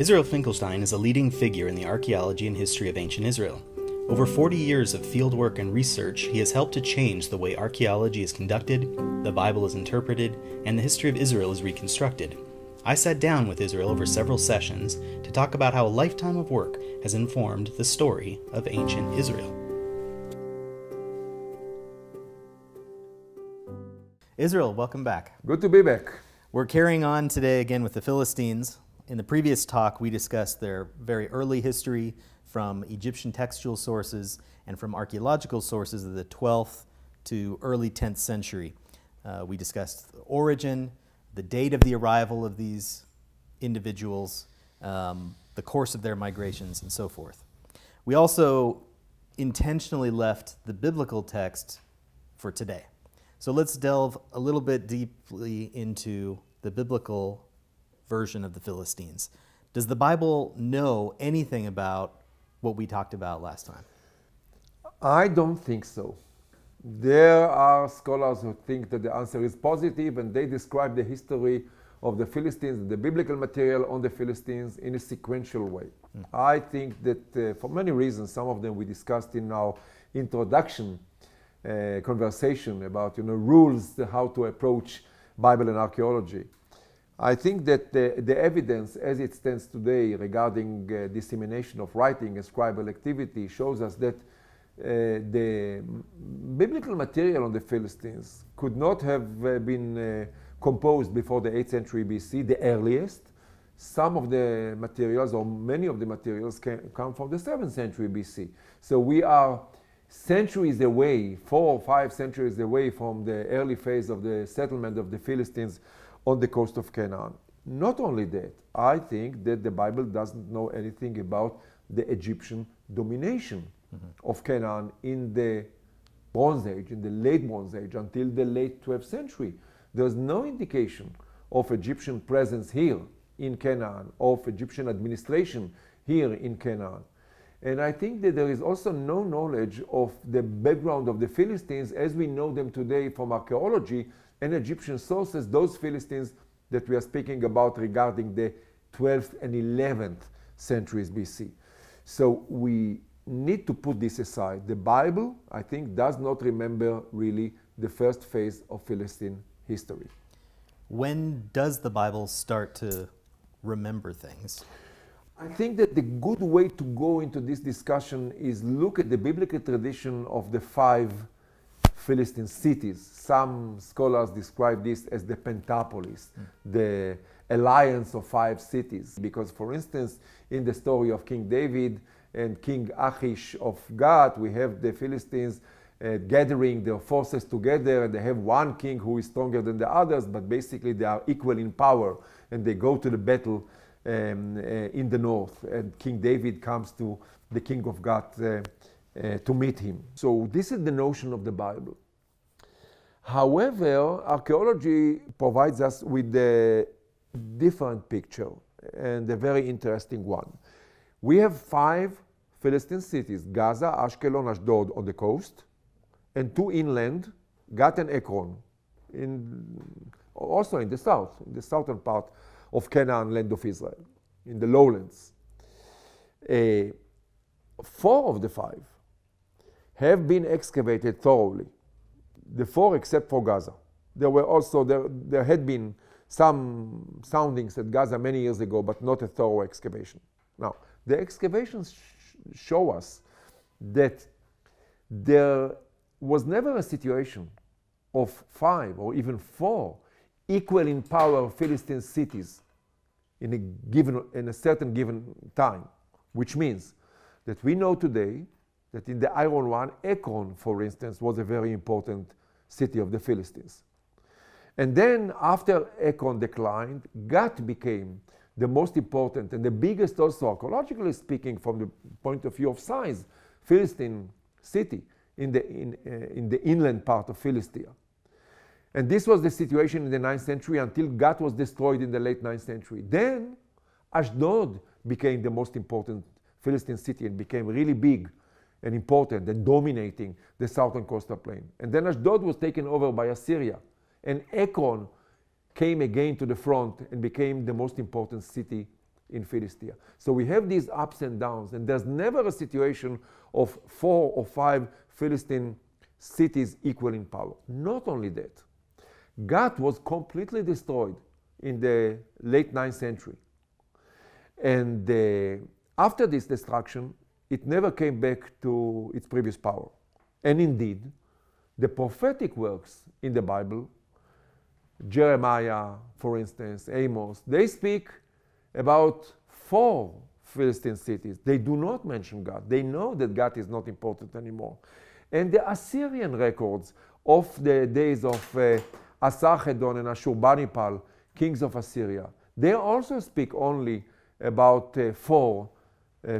Israel Finkelstein is a leading figure in the archaeology and history of ancient Israel. Over 40 years of fieldwork and research, he has helped to change the way archaeology is conducted, the Bible is interpreted, and the history of Israel is reconstructed. I sat down with Israel over several sessions to talk about how a lifetime of work has informed the story of ancient Israel. Israel, welcome back. Good to be back. We're carrying on today again with the Philistines. In the previous talk, we discussed their very early history from Egyptian textual sources and from archaeological sources of the 12th to early 10th century. We discussed the origin, the date of the arrival of these individuals, the course of their migrations, and so forth. We also intentionally left the biblical text for today. So let's delve a little bit deeply into the biblical version of the Philistines. Does the Bible know anything about what we talked about last time? I don't think so. There are scholars who think that the answer is positive, and they describe the history of the Philistines, the biblical material on the Philistines, in a sequential way. I think that for many reasons, some of them we discussed in our introduction conversation about rules, how to approach Bible and archaeology. I think that the evidence as it stands today regarding dissemination of writing and scribal activity shows us that the biblical material on the Philistines could not have been composed before the 8th century BC, the earliest. Some of the materials, or many of the materials, come from the 7th century BC. So we are centuries away, 4 or 5 centuries away from the early phase of the settlement of the Philistines on the coast of Canaan. Not only that, I think that the Bible doesn't know anything about the Egyptian domination of Canaan in the Bronze Age, in the late Bronze Age, until the late 12th century. There's no indication of Egyptian presence here in Canaan, of Egyptian administration here in Canaan. And I think that there is also no knowledge of the background of the Philistines as we know them today from archaeology and Egyptian sources, those Philistines that we are speaking about regarding the 12th and 11th centuries BC. So we need to put this aside. The Bible, I think, does not remember really the first phase of Philistine history. When does the Bible start to remember things? I think that the good way to go into this discussion is look at the biblical tradition of the 5 Philistine cities. Some scholars describe this as the Pentapolis, the alliance of 5 cities. Because, for instance, in the story of King David and King Achish of Gath, we have the Philistines gathering their forces together, and they have one king who is stronger than the others, but basically they are equal in power, and they go to the battle in the north, and King David comes to the king of Gath to meet him. So this is the notion of the Bible. However, archaeology provides us with a different picture, and a very interesting one. We have 5 Philistine cities, Gaza, Ashkelon, Ashdod on the coast, and 2 inland, Gath and Ekron, also in the south, in the southern part of Canaan, land of Israel, in the lowlands. 4 of the 5 have been excavated thoroughly, the 4 except for Gaza. There had been some soundings at Gaza many years ago, but not a thorough excavation. Now, the excavations show us that there was never a situation of 5 or even 4 equal in power Philistine cities in a certain given time, which means that we know today that in the Iron One, Ekron, for instance, was a very important city of the Philistines. And then after Ekron declined, Gath became the most important and the biggest, also archaeologically speaking, from the point of view of size, Philistine city in the inland part of Philistia. And this was the situation in the 9th century until Gath was destroyed in the late 9th century. Then Ashdod became the most important Philistine city and became really big and important and dominating the southern coastal plain. And then Ashdod was taken over by Assyria, and Ekron came again to the front and became the most important city in Philistia. So we have these ups and downs, and there's never a situation of 4 or 5 Philistine cities equal in power. Not only that, Gath was completely destroyed in the late 9th century. And after this destruction, it never came back to its previous power. And indeed, the prophetic works in the Bible, Jeremiah, for instance, Amos, they speak about 4 Philistine cities. They do not mention Gath. They know that Gath is not important anymore. And the Assyrian records of the days of Esarhaddon and Ashurbanipal, kings of Assyria, they also speak only about 4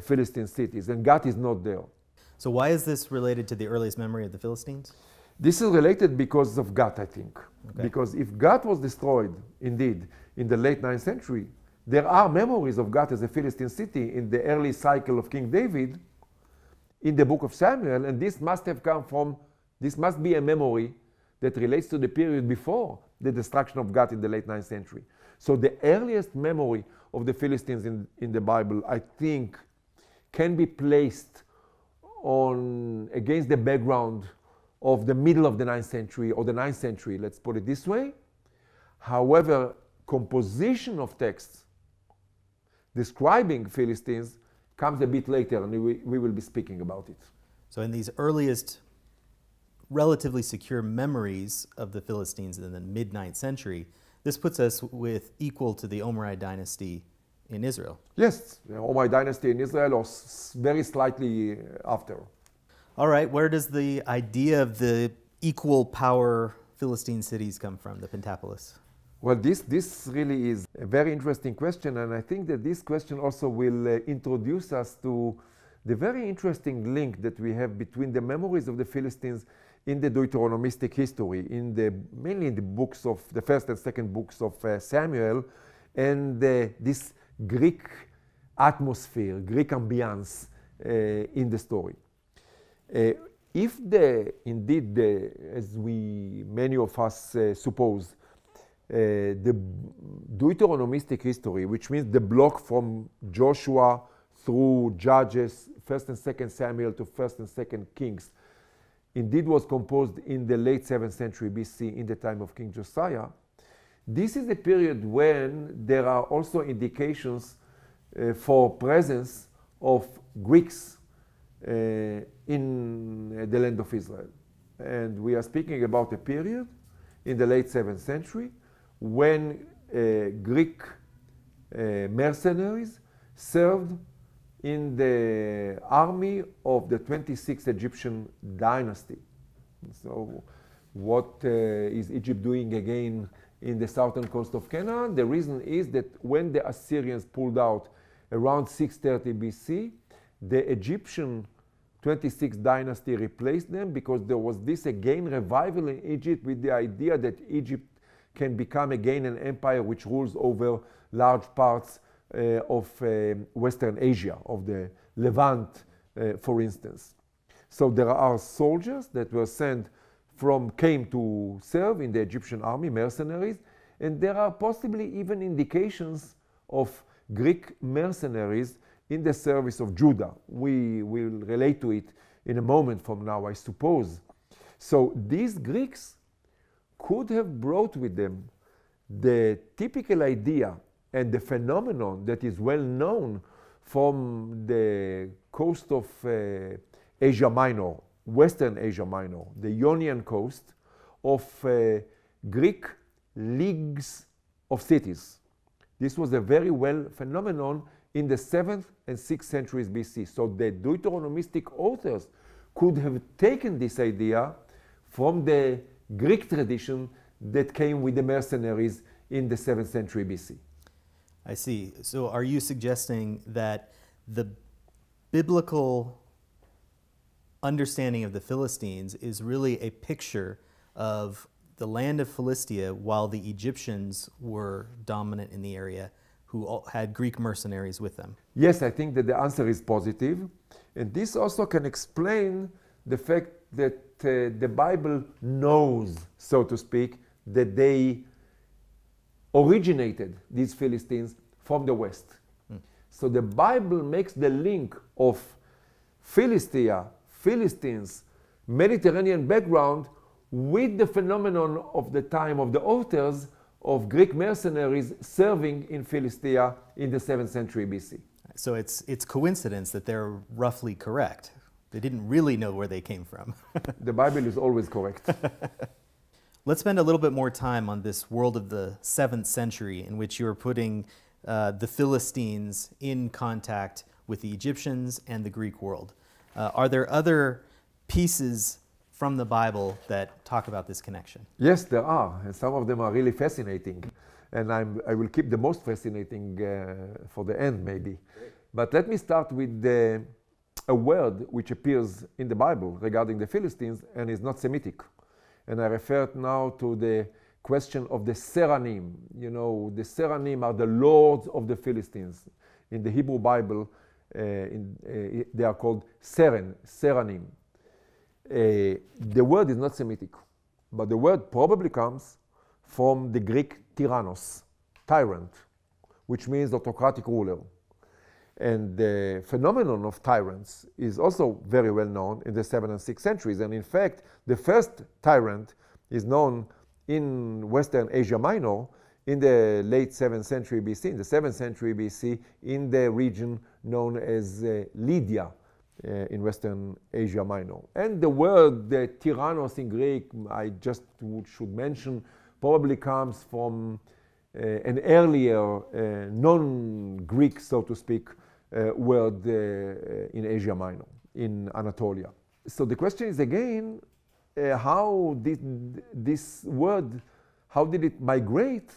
Philistine cities, and Gath is not there. So why is this related to the earliest memory of the Philistines? This is related because of Gath, I think. Okay. Because if Gath was destroyed, indeed, in the late 9th century, there are memories of Gath as a Philistine city in the early cycle of King David in the book of Samuel, and this must have come from, this must be a memory that relates to the period before the destruction of Gath in the late 9th century. So the earliest memory of the Philistines in the Bible, I think, can be placed on against the background of the middle of the 9th century, or the 9th century, let's put it this way. However, composition of texts describing Philistines comes a bit later, and we will be speaking about it. So in these earliest relatively secure memories of the Philistines in the mid-9th century, this puts us with equal to the Omri dynasty in Israel. Yes, the Omri dynasty in Israel, or very slightly after. All right, where does the idea of the equal power Philistine cities come from, the Pentapolis? Well, this really is a very interesting question, and I think that this question also will introduce us to the very interesting link that we have between the memories of the Philistines in the Deuteronomistic history, in the, mainly in the books of the first and second books of Samuel, and this Greek atmosphere, Greek ambiance in the story. If indeed, as many of us suppose, the Deuteronomistic history, which means the block from Joshua through Judges, 1st and 2nd Samuel to 1st and 2nd Kings, indeed was composed in the late 7th century BC, in the time of King Josiah. This is the period when there are also indications for presence of Greeks in the land of Israel. And we are speaking about a period in the late 7th century when Greek mercenaries served in the army of the 26th Egyptian dynasty. So what is Egypt doing again in the southern coast of Canaan? The reason is that when the Assyrians pulled out around 630 BC, the Egyptian 26th dynasty replaced them, because there was this again revival in Egypt with the idea that Egypt can become again an empire which rules over large parts of Western Asia, of the Levant, for instance. So there are soldiers that were sent from, came to serve in the Egyptian army, mercenaries, and there are possibly even indications of Greek mercenaries in the service of Judah. We will relate to it in a moment from now, I suppose. So these Greeks could have brought with them the typical idea and the phenomenon that is well known from the coast of Asia Minor, Western Asia Minor, the Ionian coast, of Greek leagues of cities. This was a very well phenomenon in the 7th and 6th centuries BC. So the Deuteronomistic authors could have taken this idea from the Greek tradition that came with the mercenaries in the 7th century BC. I see. So are you suggesting that the biblical understanding of the Philistines is really a picture of the land of Philistia while the Egyptians were dominant in the area, who all had Greek mercenaries with them? Yes, I think that the answer is positive. And this also can explain the fact that the Bible knows, so to speak, that they originated, these Philistines, from the West. So the Bible makes the link of Philistia, Philistines, Mediterranean background with the phenomenon of the time of the authors of Greek mercenaries serving in Philistia in the 7th century BC. So it's coincidence that they're roughly correct. They didn't really know where they came from. The Bible is always correct. Let's spend a little bit more time on this world of the 7th century in which you're putting the Philistines in contact with the Egyptians and the Greek world. Are there other pieces from the Bible that talk about this connection? Yes, there are, and some of them are really fascinating. And I will keep the most fascinating for the end, maybe. But let me start with a word which appears in the Bible regarding the Philistines and is not Semitic. And I refer now to the question of the Seranim. You know, the Seranim are the lords of the Philistines. In the Hebrew Bible, they are called Seranim. The word is not Semitic, but the word probably comes from the Greek tyrannos, tyrant, which means autocratic ruler. And the phenomenon of tyrants is also very well known in the 7th and 6th centuries. And in fact, the first tyrant is known in Western Asia Minor in the late 7th century BC, in the 7th century BC, in the region known as Lydia in Western Asia Minor. And the word tyrannos in Greek, I just should mention, probably comes from an earlier non-Greek, so to speak, word in Asia Minor, in Anatolia. So the question is again, how did this word, how did it migrate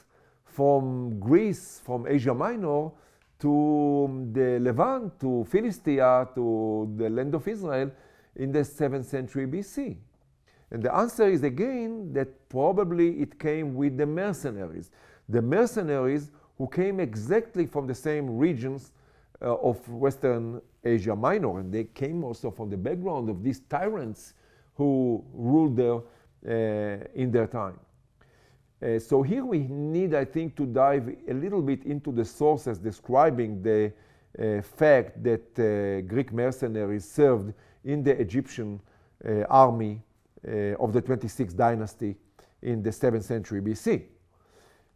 from Greece, from Asia Minor, to the Levant, to Philistia, to the land of Israel in the 7th century BC? And the answer is again that probably it came with the mercenaries. The mercenaries who came exactly from the same regions of Western Asia Minor, and they came also from the background of these tyrants who ruled there in their time. So here we need, I think, to dive a little bit into the sources describing the fact that Greek mercenaries served in the Egyptian army of the 26th dynasty in the 7th century BC.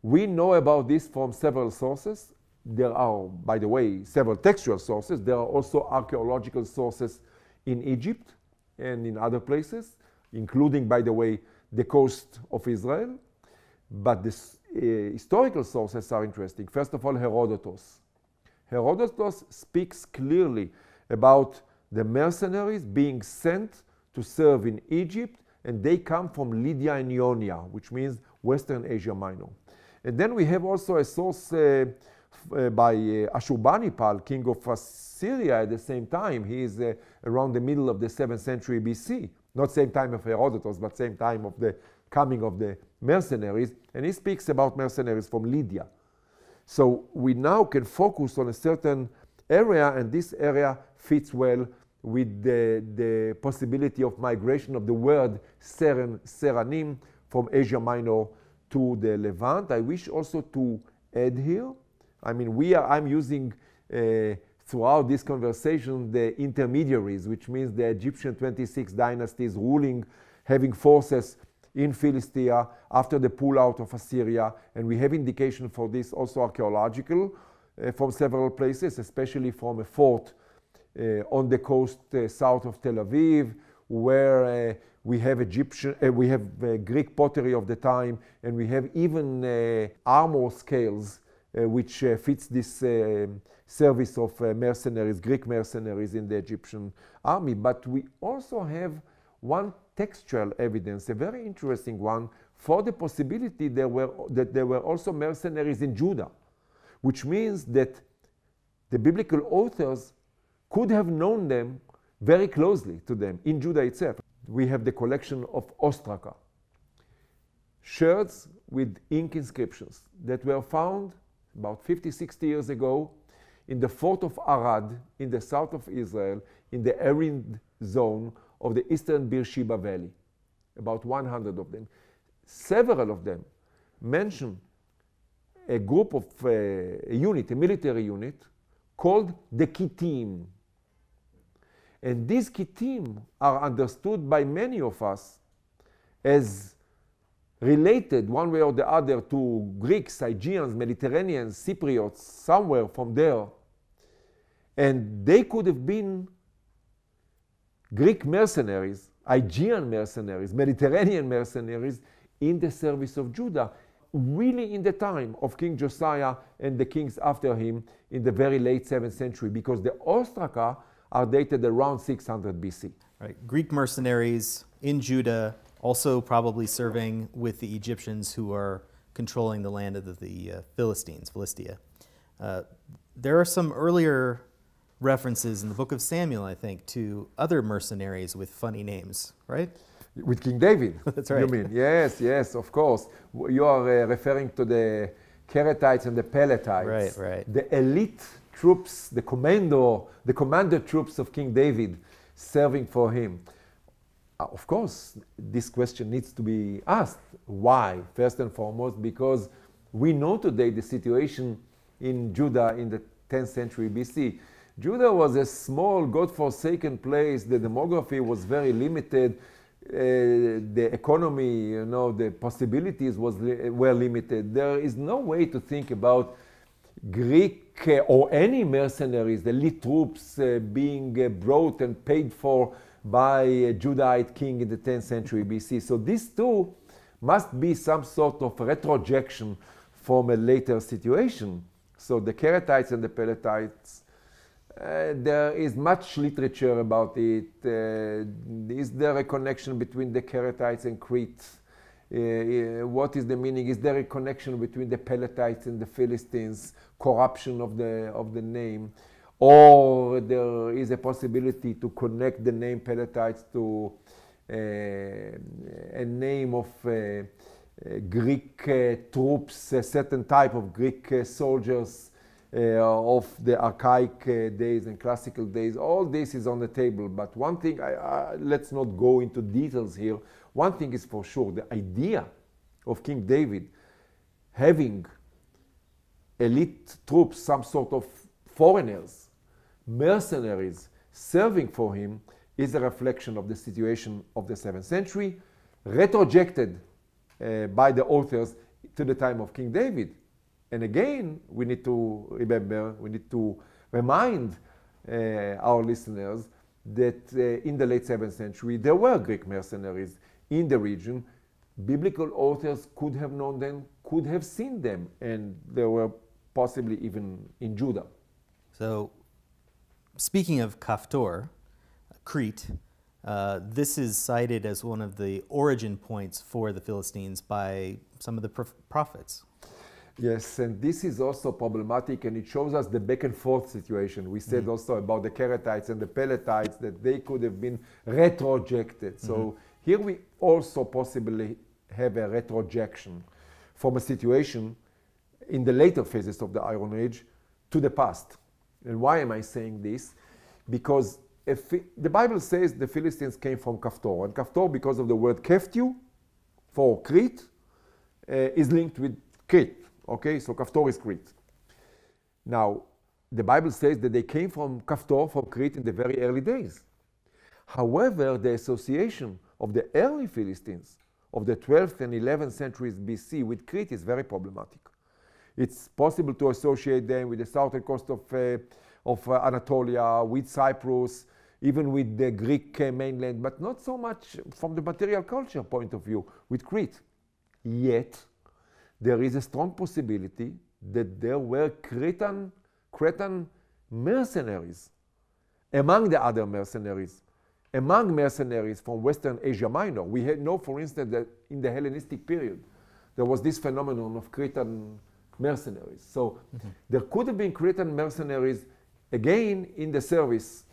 We know about this from several sources. There are, by the way, several textual sources. There are also archaeological sources in Egypt and in other places, including, by the way, the coast of Israel. But the historical sources are interesting. First of all, Herodotus. Herodotus speaks clearly about the mercenaries being sent to serve in Egypt, and they come from Lydia and Ionia, which means Western Asia Minor. And then we have also a source by Ashurbanipal, king of Assyria at the same time. He is around the middle of the 7th century BC, not same time of Herodotus, but same time of the coming of the mercenaries, and he speaks about mercenaries from Lydia. So we now can focus on a certain area, and this area fits well with the possibility of migration of the word Seranim from Asia Minor to the Levant. I wish also to add here, I mean, I'm using throughout this conversation the intermediaries, which means the Egyptian 26 dynasties ruling, having forces in Philistia after the pullout of Assyria, and we have indication for this also archaeological from several places, especially from a fort on the coast south of Tel Aviv, where we have Greek pottery of the time, and we have even armor scales, which fits this service of mercenaries, Greek mercenaries in the Egyptian army. But we also have one textual evidence, a very interesting one, for the possibility that there were also mercenaries in Judah, which means that the biblical authors could have known them very closely to them in Judah itself. We have the collection of ostraca, shirts with ink inscriptions that were found about 50, 60 years ago in the fort of Arad in the south of Israel, in the arid zone of the eastern Beersheba Valley, about 100 of them. Several of them mention a group of a military unit, called the Kitim. And these Kitim are understood by many of us as related one way or the other to Greeks, Syrians, Mediterraneans, Cypriots, somewhere from there. And they could have been Greek mercenaries, Aegean mercenaries, Mediterranean mercenaries in the service of Judah, really in the time of King Josiah and the kings after him in the very late 7th century, because the ostraca are dated around 600 BC. Right. Greek mercenaries in Judah, also probably serving with the Egyptians who are controlling the land of the Philistines, Philistia. There are some earlier references in the book of Samuel, I think, to other mercenaries with funny names, right? With King David. That's right. You mean, yes, yes, of course. You are referring to the Keratites and the Pelletites. Right, right. The elite troops, the commander troops of King David serving for him. Of course, this question needs to be asked. Why? First and foremost, because we know today the situation in Judah in the 10th century BC. Judah was a small, God-forsaken place. The demography was very limited. The economy, you know, the possibilities were limited. There is no way to think about Greek or any mercenaries, the elite troops being brought and paid for by a Judahite king in the 10th century BC. So these two must be some sort of retrojection from a later situation. So the Keratites and the Pelletites, there is much literature about it. Is there a connection between the Keratites and Crete? What is the meaning? Is there a connection between the Pelletites and the Philistines? Corruption of the name? Or there is a possibility to connect the name Pelletites to a name of Greek troops, a certain type of Greek soldiers of the archaic days and classical days. All this is on the table, but one thing, let's not go into details here. One thing is for sure, the idea of King David having elite troops, some sort of foreigners, mercenaries serving for him, is a reflection of the situation of the 7th century, retrojected by the authors to the time of King David. And again, we need to remember, we need to remind our listeners that in the late 7th century, there were Greek mercenaries in the region. Biblical authors could have known them, could have seen them, and there were possibly even in Judah. So, speaking of Kaphtor, Crete, this is cited as one of the origin points for the Philistines by some of the prophets. Yes, and this is also problematic, and it shows us the back and forth situation. We said also about the Keratites and the Pelletites that they could have been retrojected. So here we also possibly have a retrojection from a situation in the later phases of the Iron Age to the past. And why am I saying this? Because if the Bible says the Philistines came from Kaphtor, and Kaphtor, because of the word Keftu for Crete, is linked with Crete. Okay, so Kaphtor is Crete. Now, the Bible says that they came from Kaphtor, from Crete, in the very early days. However, the association of the early Philistines of the 12th and 11th centuries BC with Crete is very problematic. It's possible to associate them with the southern coast of Anatolia, with Cyprus, even with the Greek mainland, but not so much from the material culture point of view with Crete. Yet, there is a strong possibility that there were Cretan mercenaries among the other mercenaries, among mercenaries from Western Asia Minor. We know, for instance, that in the Hellenistic period, there was this phenomenon of Cretan mercenaries. So there could have been Cretan mercenaries again in the service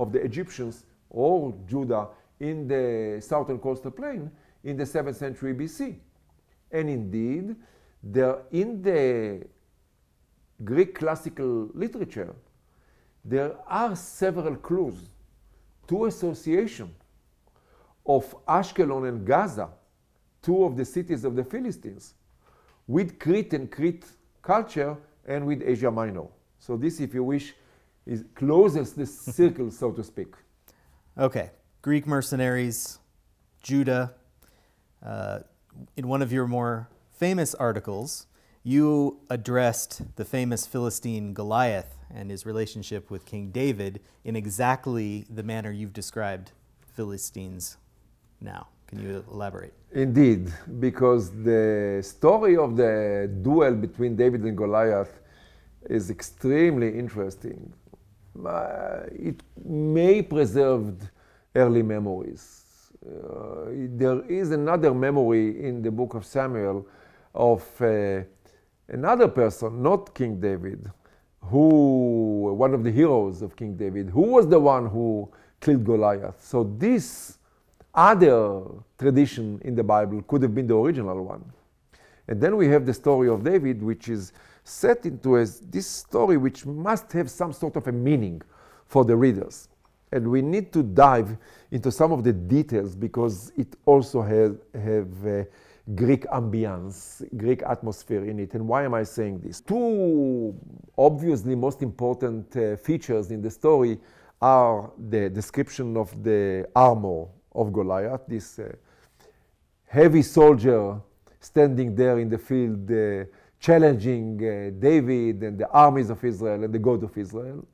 of the Egyptians or Judah in the southern coastal plain in the 7th century BC. And indeed, there in the Greek classical literature, there are several clues to association of Ashkelon and Gaza, two of the cities of the Philistines, with Crete and Crete culture and with Asia Minor. So this, if you wish, closes the circle, so to speak. Okay, Greek mercenaries, Judah. In one of your more famous articles, you addressed the famous Philistine Goliath and his relationship with King David in exactly the manner you've described Philistines now. Can you elaborate? Indeed, because the story of the duel between David and Goliath is extremely interesting. It may preserved early memories. There is another memory in the book of Samuel of another person, not King David, who, one of the heroes of King David, who was the one who killed Goliath. So this other tradition in the Bible could have been the original one. And then we have the story of David, which is set into this story which must have some sort of a meaning for the readers. And we need to dive into some of the details because it also have Greek ambience, Greek atmosphere in it. And why am I saying this? Two obviously most important features in the story are the description of the armor of Goliath, this heavy soldier standing there in the field challenging David and the armies of Israel and the God of Israel.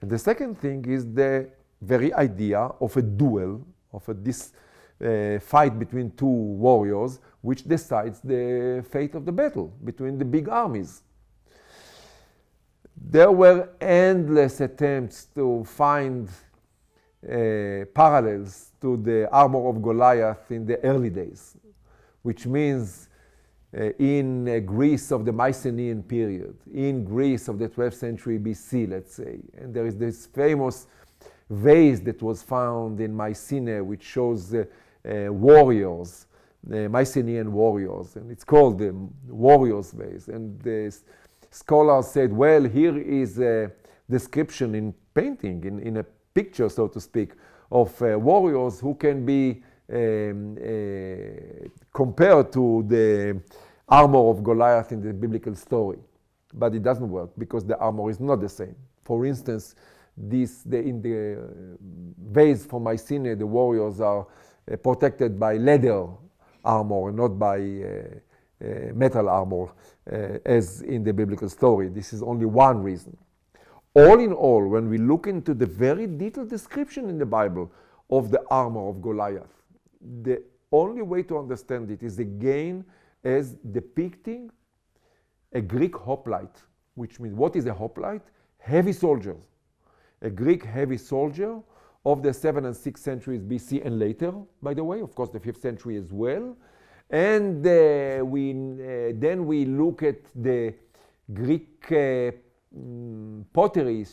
And the second thing is the very idea of a duel, of this fight between two warriors, which decides the fate of the battle between the big armies. There were endless attempts to find parallels to the armor of Goliath in the early days, which means in Greece of the Mycenaean period, in Greece of the 12th century BC, let's say. And there is this famous vase that was found in Mycenae, which shows warriors, Mycenaean warriors, and it's called the warrior's vase. And the scholars said, well, here is a description in painting, in a picture, so to speak, of warriors who can be compared to the armor of Goliath in the biblical story. But it doesn't work because the armor is not the same. For instance, in the vase for Mycenae, the warriors are protected by leather armor, not by metal armor, as in the biblical story. This is only one reason. All in all, when we look into the very detailed description in the Bible of the armor of Goliath, the only way to understand it is again as depicting a Greek hoplite, which means, what is a hoplite? Heavy soldier. A Greek heavy soldier of the 7th and 6th centuries BC and later, by the way, of course the 5th century as well. And then we look at the Greek pottery,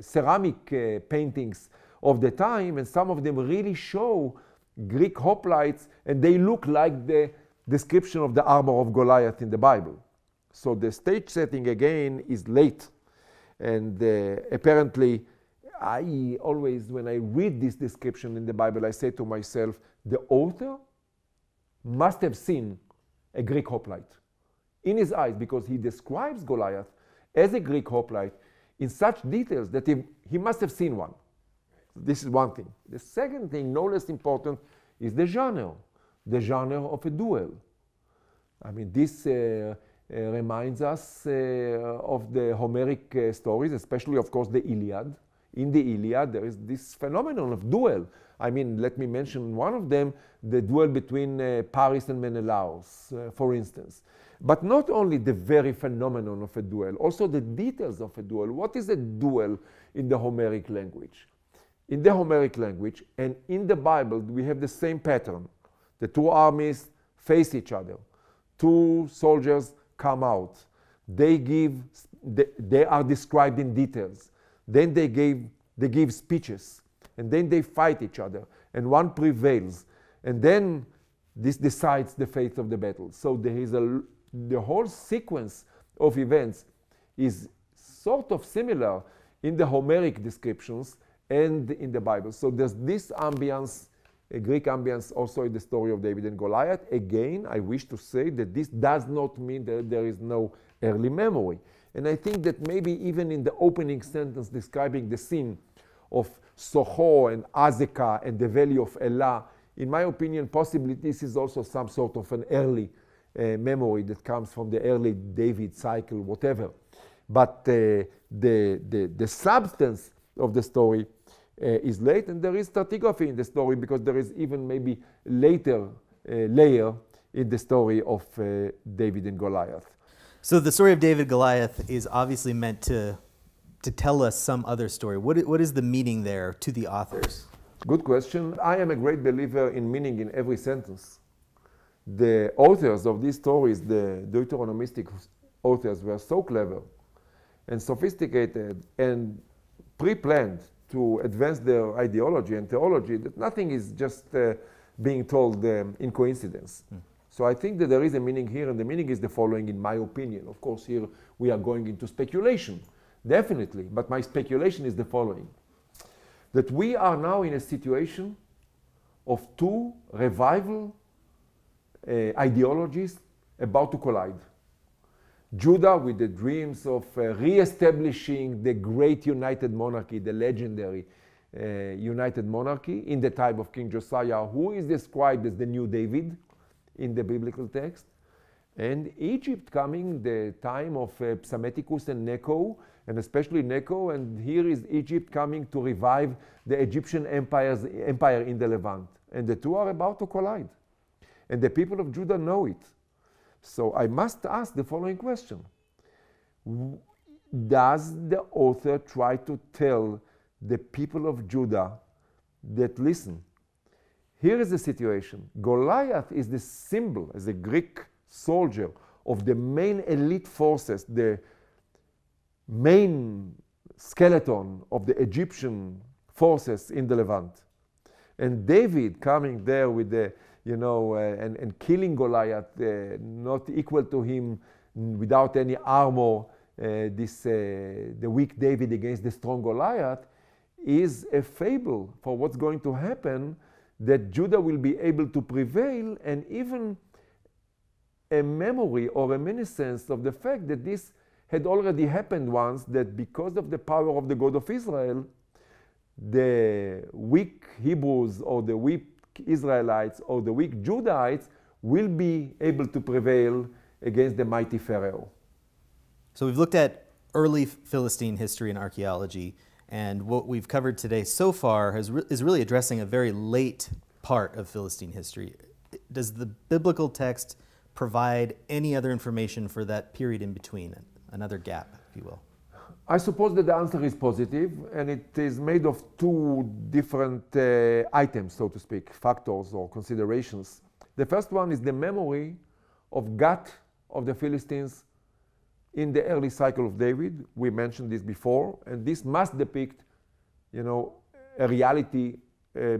ceramic paintings of the time, and some of them really show Greek hoplites, and they look like the description of the armor of Goliath in the Bible. So the stage setting again is late, and apparently I always, when I read this description in the Bible, I say to myself, the author must have seen a Greek hoplite in his eyes, because he describes Goliath as a Greek hoplite in such details that he must have seen one. This is one thing. The second thing, no less important, is the genre of a duel. I mean, this reminds us of the Homeric stories, especially, of course, the Iliad. In the Iliad, there is this phenomenon of duel. I mean, let me mention one of them, the duel between Paris and Menelaus, for instance. But not only the very phenomenon of a duel, also the details of a duel. What is a duel in the Homeric language? In the Homeric language and in the Bible, we have the same pattern. The two armies face each other. Two soldiers come out. They are described in details. Then they give speeches. And then they fight each other. And one prevails. And then this decides the fate of the battle. So there is the whole sequence of events is sort of similar in the Homeric descriptions and in the Bible. So there's this ambience, a Greek ambience, also in the story of David and Goliath. Again, I wish to say that this does not mean that there is no early memory. And I think that maybe even in the opening sentence describing the scene of Socoh and Azekah and the Valley of Elah, in my opinion, possibly this is also some sort of an early memory that comes from the early David cycle, whatever. But the substance of the story is late, and there is stratigraphy in the story because there is even maybe later layer in the story of David and Goliath. So the story of David Goliath is obviously meant to tell us some other story. What is the meaning there to the authors? Good question. I am a great believer in meaning in every sentence. The authors of these stories, the Deuteronomistic authors, were so clever and sophisticated and pre-planned to advance their ideology and theology that nothing is just being told in coincidence. Mm. So I think that there is a meaning here, and the meaning is the following, in my opinion. Of course, here we are going into speculation, definitely, but my speculation is the following: that we are now in a situation of two revival ideologies about to collide. Judah with the dreams of re-establishing the great united monarchy, the legendary united monarchy in the time of King Josiah, who is described as the new David in the biblical text, and Egypt coming the time of Psammetichus and Necho, and especially Necho, and here is Egypt coming to revive the Egyptian empire in the Levant. And the two are about to collide. And the people of Judah know it. So I must ask the following question. Does the author try to tell the people of Judah that, listen, here is the situation. Goliath is the symbol, as a Greek soldier, of the main elite forces, the main skeleton of the Egyptian forces in the Levant. And David coming there with the, you know, and killing Goliath, not equal to him, without any armor, the weak David against the strong Goliath, is a fable for what's going to happen, that Judah will be able to prevail, and even a memory or reminiscence of the fact that this had already happened once, that because of the power of the God of Israel, the weak Hebrews or the weak Israelites or the weak Judahites will be able to prevail against the mighty Pharaoh. So we've looked at early Philistine history and archaeology. And what we've covered today so far is really addressing a very late part of Philistine history. Does the biblical text provide any other information for that period in between, another gap, if you will? I suppose that the answer is positive, and it is made of two different items, so to speak, factors or considerations. The first one is the memory of Gath of the Philistines in the early cycle of David. We mentioned this before, and this must depict, you know, a reality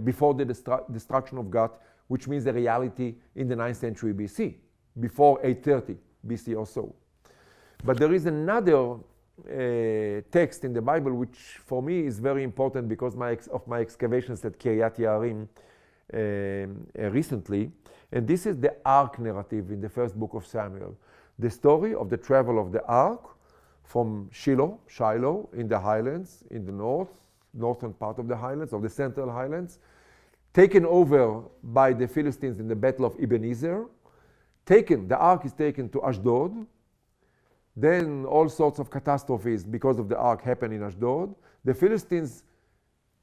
before the destruction of Gath, which means a reality in the 9th century BC, before 830 BC or so. But there is another text in the Bible which for me is very important because of my excavations at Kiriath-Jearim recently, and this is the Ark narrative in the first book of Samuel. The story of the travel of the Ark from Shiloh, in the highlands, in the northern part of the highlands, of the central highlands, taken over by the Philistines in the Battle of Ebenezer. The Ark is taken to Ashdod. Then all sorts of catastrophes because of the Ark happen in Ashdod. The Philistines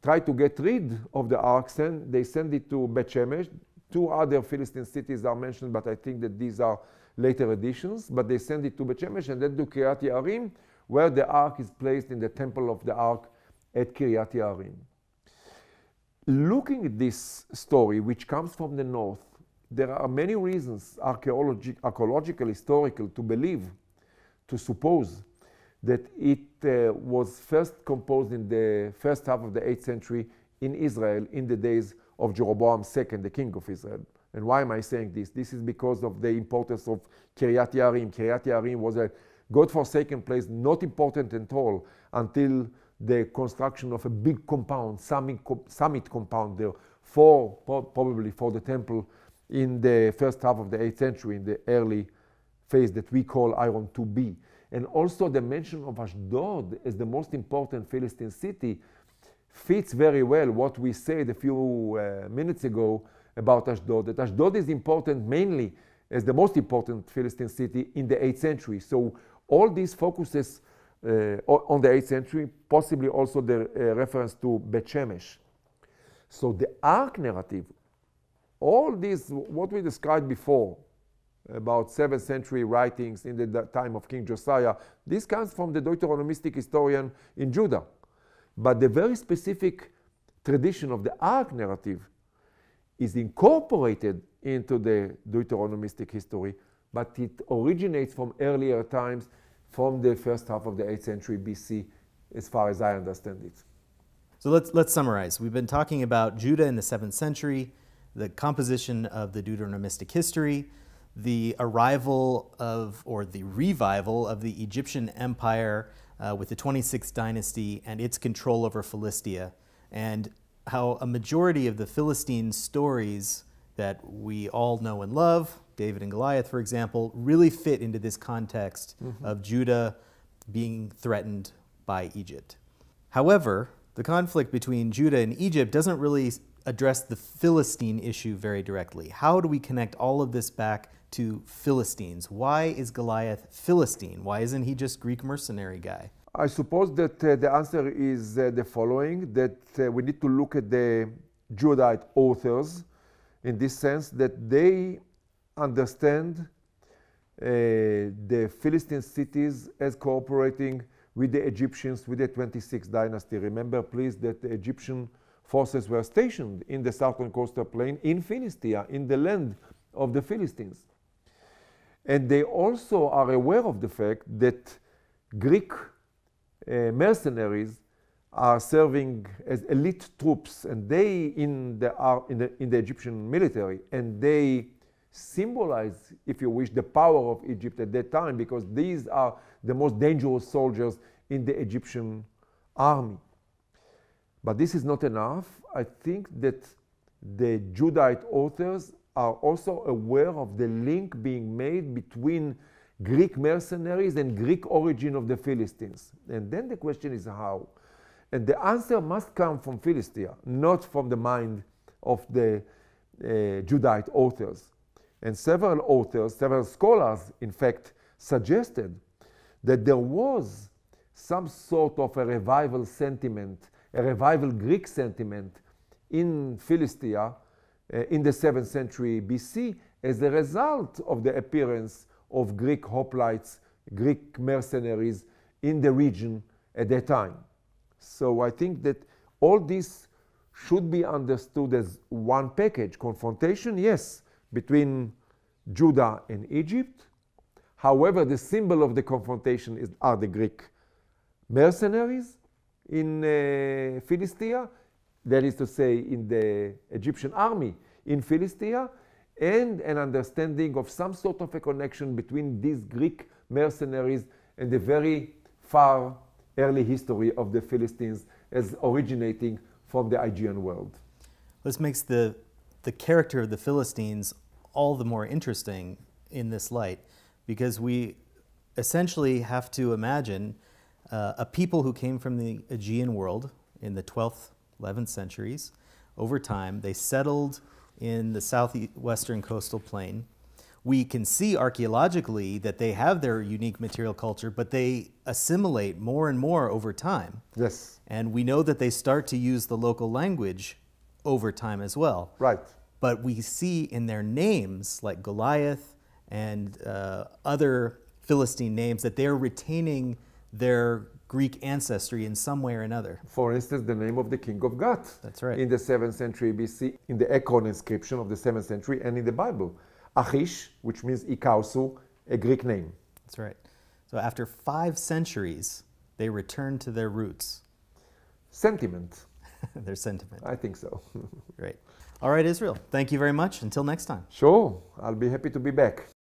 try to get rid of the Ark, they send it to Beth Shemesh. Two other Philistine cities are mentioned, but I think that these are later editions, but they send it to Beth Shemesh and then to Kiriath-Jearim, where the Ark is placed in the temple of the Ark at Kiriath-Jearim. Looking at this story, which comes from the north, there are many reasons, archaeological, historical, to believe, to suppose, that it was first composed in the first half of the 8th century in Israel, in the days of Jeroboam II, the king of Israel. And why am I saying this? This is because of the importance of Kiriath-Jearim. Kiriath-Jearim was a godforsaken place, not important at all, until the construction of a big compound, summit compound there, probably for the temple in the first half of the 8th century, in the early phase that we call Iron 2b. And also the mention of Ashdod as the most important Philistine city fits very well what we said a few minutes ago about Ashdod, that Ashdod is important mainly as the most important Philistine city in the 8th century. So all these focuses on the 8th century, possibly also the reference to Beth Shemesh. So the arc narrative, all this, what we described before, about 7th century writings in the time of King Josiah, this comes from the Deuteronomistic historian in Judah. But the very specific tradition of the arc narrative is incorporated into the Deuteronomistic history, but it originates from earlier times, from the first half of the 8th century BC, as far as I understand it. So let's summarize. We've been talking about Judah in the 7th century, the composition of the Deuteronomistic history, the arrival of, or the revival of the Egyptian Empire with the 26th dynasty and its control over Philistia, and how a majority of the Philistine stories that we all know and love, David and Goliath, for example, really fit into this context of Judah being threatened by Egypt. However, the conflict between Judah and Egypt doesn't really address the Philistine issue very directly. How do we connect all of this back to Philistines? Why is Goliath Philistine? Why isn't he just Greek mercenary guy? I suppose that the answer is the following, that we need to look at the Judahite authors in this sense, that they understand the Philistine cities as cooperating with the Egyptians, with the 26th dynasty. Remember, please, that the Egyptian forces were stationed in the southern coastal plain in Philistia, in the land of the Philistines. And they also are aware of the fact that Greek mercenaries are serving as elite troops, and they in the Egyptian military, and they symbolize, if you wish, the power of Egypt at that time, because these are the most dangerous soldiers in the Egyptian army. But this is not enough. I think that the Judahite authors are also aware of the link being made between Greek mercenaries and Greek origin of the Philistines. And then the question is how? And the answer must come from Philistia, not from the mind of the Judahite authors. And several authors, several scholars, in fact, suggested that there was some sort of a revival sentiment, a revival Greek sentiment in Philistia in the 7th century BC as a result of the appearance of Greek hoplites, Greek mercenaries in the region at that time. So I think that all this should be understood as one package. Confrontation, yes, between Judah and Egypt. However, the symbol of the confrontation are the Greek mercenaries in Philistia, that is to say, in the Egyptian army in Philistia, and an understanding of some sort of a connection between these Greek mercenaries and the very far early history of the Philistines as originating from the Aegean world. This makes the character of the Philistines all the more interesting in this light, because we essentially have to imagine a people who came from the Aegean world in the 12th, 11th centuries. Over time, they settled in the southwestern coastal plain. We can see archaeologically that they have their unique material culture, but they assimilate more and more over time. Yes. And we know that they start to use the local language over time as well. Right. But we see in their names, like Goliath and other Philistine names, that they're retaining their Greek ancestry in some way or another. For instance, the name of the king of Gath. That's right. In the 7th century BC, in the Ekron inscription of the 7th century and in the Bible. Achish, which means Ikausu, a Greek name. That's right. So after 5 centuries, they return to their roots. Sentiment. Their sentiment. I think so. Great. All right, Israel. Thank you very much. Until next time. Sure. I'll be happy to be back.